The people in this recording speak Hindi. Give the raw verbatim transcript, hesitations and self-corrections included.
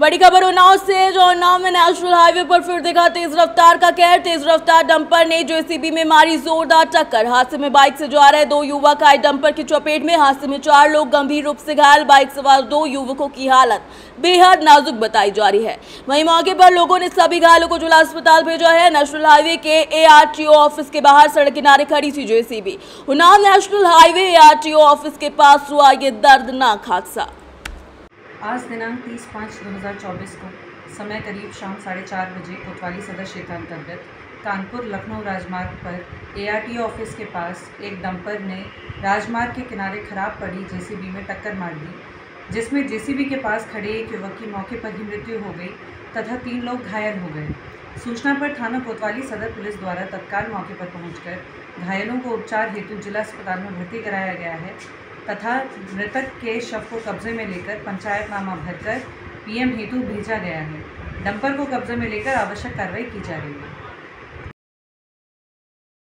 बड़ी खबर उन्नाव से, जो उन्नाव में नेशनल हाईवे पर फिर दिखा तेज रफ्तार का कहर। तेज रफ्तार डंपर ने जेसीबी में मारी जोरदार टक्कर। हादसे में बाइक से जा रहे दो युवक आए डंपर की चपेट में। हादसे में चार लोग गंभीर रूप से घायल। बाइक सवार दो युवकों की हालत बेहद नाजुक बताई जा रही है। वहीं मौके पर लोगों ने सभी घायलों को जिला अस्पताल भेजा है। नेशनल हाईवे के एआरटीओ ऑफिस के बाहर सड़क किनारे खड़ी थी JCB. Unnao national highway ARTO office के पास हुआ ये दर्दनाक हादसा। आज दिनांक तीस पाँच दो हज़ार चौबीस को समय करीब शाम साढ़े चार बजे कोतवाली सदर क्षेत्र अंतर्गत कानपुर लखनऊ राजमार्ग पर एआरटीओ ऑफिस के पास एक डंपर ने राजमार्ग के किनारे खराब पड़ी जेसीबी में टक्कर मार दी, जिसमें जेसीबी के पास खड़े एक युवक की मौके पर ही मृत्यु हो गई तथा तीन लोग घायल हो गए। सूचना पर थाना कोतवाली सदर पुलिस द्वारा तत्काल मौके पर पहुँच घायलों को उपचार हेतु जिला अस्पताल में भर्ती कराया गया है तथा मृतक के शव को कब्जे में लेकर पंचायतनामा भरकर पीएम हेतु भेजा गया है। डंपर को कब्जे में लेकर आवश्यक कार्रवाई की जा रही है।